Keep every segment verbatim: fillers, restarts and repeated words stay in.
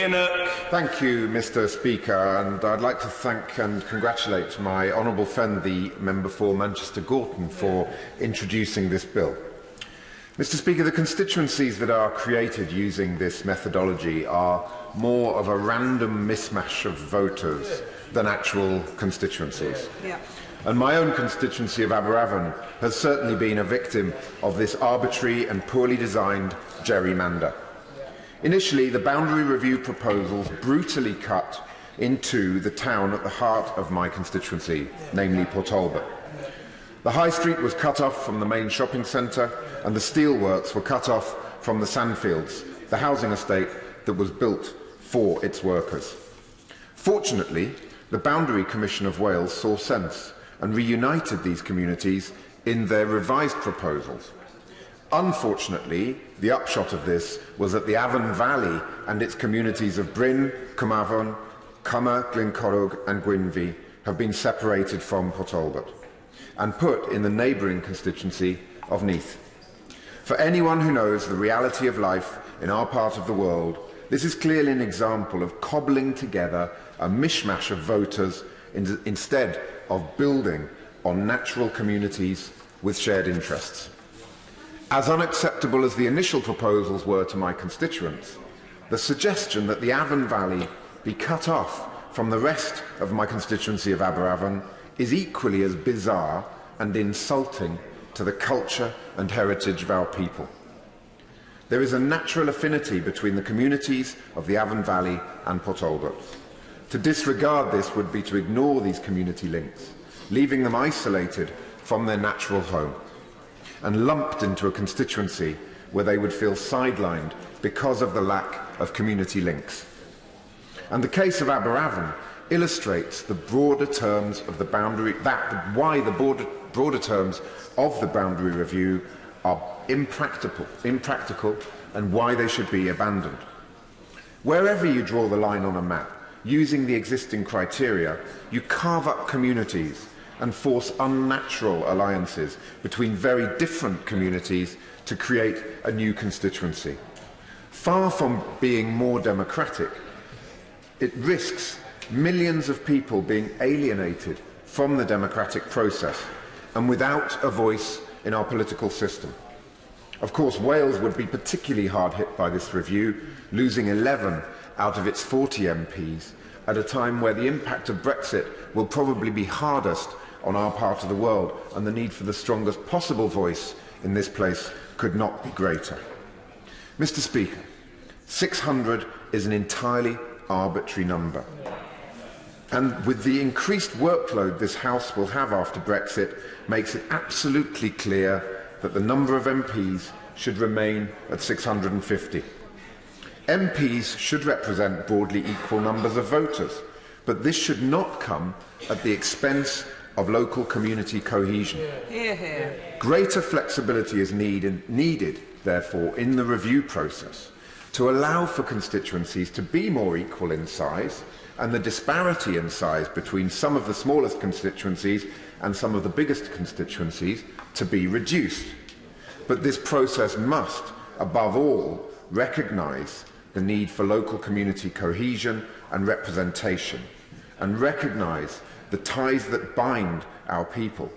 Kinnock. Thank you, Mister Speaker, and I'd like to thank and congratulate my honourable friend, the member for Manchester Gorton, for introducing this bill. Mister Speaker, the constituencies that are created using this methodology are more of a random mismatch of voters than actual constituencies. Yeah. And my own constituency of Aberavon has certainly been a victim of this arbitrary and poorly designed gerrymander. Initially, the boundary review proposals brutally cut into the town at the heart of my constituency, namely Portolba. The High Street was cut off from the main shopping centre, and the steelworks were cut off from the Sandfields, the housing estate that was built for its workers. Fortunately, the Boundary Commission of Wales saw sense and reunited these communities in their revised proposals. Unfortunately, the upshot of this was that the Afan Valley and its communities of Bryn, Cwmavon, Cymmer, Glyncorrwg and Gwynfi have been separated from Portolba and put in the neighbouring constituency of Neath. For anyone who knows the reality of life in our part of the world, this is clearly an example of cobbling together a mishmash of voters in, instead of building on natural communities with shared interests. As unacceptable as the initial proposals were to my constituents, the suggestion that the Afan Valley be cut off from the rest of my constituency of Aberavon is equally as bizarre and insulting to the culture and heritage of our people. There is a natural affinity between the communities of the Afan Valley and Portolba. To disregard this would be to ignore these community links, leaving them isolated from their natural home and lumped into a constituency where they would feel sidelined because of the lack of community links. And the case of Aberavon illustrates the broader terms of the boundary, that why the broader, broader terms of the boundary review are impractical, impractical and why they should be abandoned. Wherever you draw the line on a map, using the existing criteria, you carve up communities and force unnatural alliances between very different communities to create a new constituency. Far from being more democratic, it risks millions of people being alienated from the democratic process and without a voice in our political system. Of course, Wales would be particularly hard hit by this review, losing eleven out of its forty M Ps at a time where the impact of Brexit will probably be hardest on our part of the world, and the need for the strongest possible voice in this place could not be greater. Mister Speaker, six hundred is an entirely arbitrary number. And with the increased workload this House will have after Brexit, makes it absolutely clear that the number of M Ps should remain at six hundred and fifty. M Ps should represent broadly equal numbers of voters, but this should not come at the expense of local community cohesion. Hear, hear. Greater flexibility is need, needed, therefore, in the review process to allow for constituencies to be more equal in size, and the disparity in size between some of the smallest constituencies and some of the biggest constituencies to be reduced. But this process must, above all, recognise the need for local community cohesion and representation, and recognise the ties that bind our people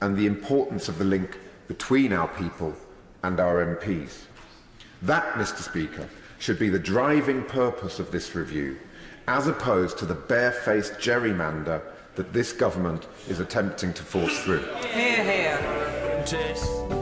and the importance of the link between our people and our M Ps. That, Mister Speaker, should be the driving purpose of this review, as opposed to the barefaced gerrymander that this government is attempting to force through. Hear, hear.